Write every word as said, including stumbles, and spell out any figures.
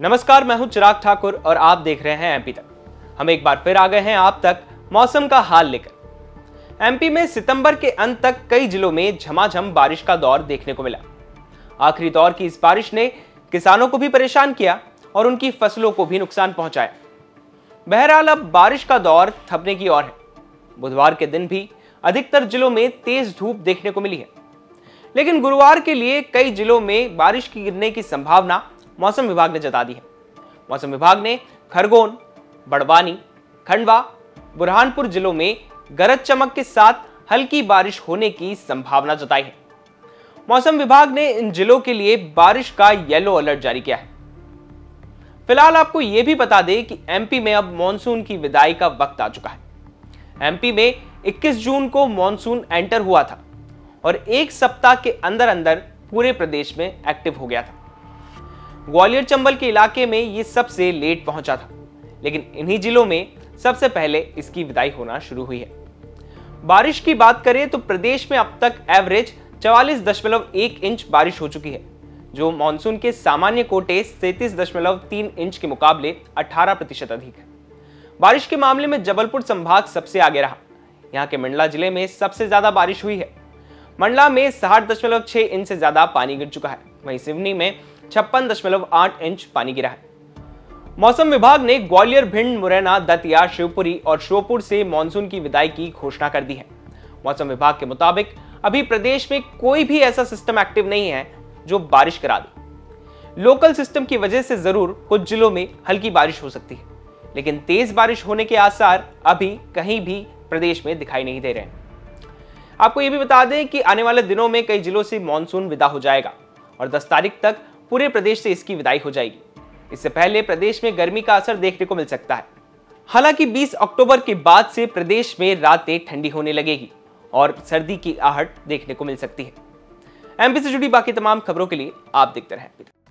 नमस्कार, मैं हूं चिराग ठाकुर और आप देख रहे हैं एमपी तक। हम एक बार फिर आ गए हैं आप तक मौसम का हाल लेकर। एमपी में सितंबर के अंत तक कई जिलों में झमाझम बारिश का दौर देखने को मिला। आखिरी दौर की इस बारिश ने किसानों को भी परेशान किया और उनकी फसलों को भी नुकसान पहुंचाया। बहरहाल, अब बारिश का दौर थपने की ओर है। बुधवार के दिन भी अधिकतर जिलों में तेज धूप देखने को मिली है, लेकिन गुरुवार के लिए कई जिलों में बारिश की गिरने की संभावना मौसम विभाग ने जता दी है। मौसम विभाग ने खरगोन, बड़वानी, खंडवा, बुरहानपुर जिलों में गरज चमक के साथ हल्की बारिश होने की संभावना जताई है। मौसम विभाग ने इन जिलों के लिए बारिश का येलो अलर्ट जारी किया है। फिलहाल आपको यह भी बता दें कि एमपी में अब मॉनसून की विदाई का वक्त आ चुका है। एमपी में इक्कीस जून को मॉनसून एंटर हुआ था और एक सप्ताह के अंदर अंदर पूरे प्रदेश में एक्टिव हो गया था। ग्वालियर चंबल के इलाके में ये सबसे लेट पहुंचा था, लेकिन इन्हीं जिलों में सबसे पहले इसकी विदाई होना शुरू हुई है। बारिश की बात करें तो प्रदेश में अब तक एवरेज चवालीस दशमलव एक इंच बारिश हो चुकी है, जो मानसून के सामान्य कोटे सैंतीस दशमलव तीन इंच के मुकाबले अठारह प्रतिशत अधिक है। बारिश के मामले में जबलपुर संभाग सबसे आगे रहा। यहाँ के मंडला जिले में सबसे ज्यादा बारिश हुई है। मंडला में साठ दशमलव छह इंच से ज्यादा पानी गिर चुका है। वहीं सिवनी में छप्पन दशमलव आठ इंच पानी गिरा है। मौसम विभाग ने ग्वालियर, भिंड, मुरैना, दतिया, शिवपुरी और श्योपुर से मानसून की विदाई की घोषणा कर दी है। मौसम विभाग के मुताबिक अभी प्रदेश में कोई भी ऐसा सिस्टम एक्टिव नहीं है जो बारिश करा दे। लोकल सिस्टम की वजह से जरूर कुछ जिलों में हल्की बारिश हो सकती है, लेकिन तेज बारिश होने के आसार अभी कहीं भी प्रदेश में दिखाई नहीं दे रहे हैं। आपको यह भी बता दें कि आने वाले दिनों में कई जिलों से मानसून विदा हो जाएगा और दस तारीख तक पूरे प्रदेश से इसकी विदाई हो जाएगी। इससे पहले प्रदेश में गर्मी का असर देखने को मिल सकता है। हालांकि बीस अक्टूबर के बाद से प्रदेश में रातें ठंडी होने लगेगी और सर्दी की आहट देखने को मिल सकती है। एमपी से जुड़ी बाकी तमाम खबरों के लिए आप देखते रहें।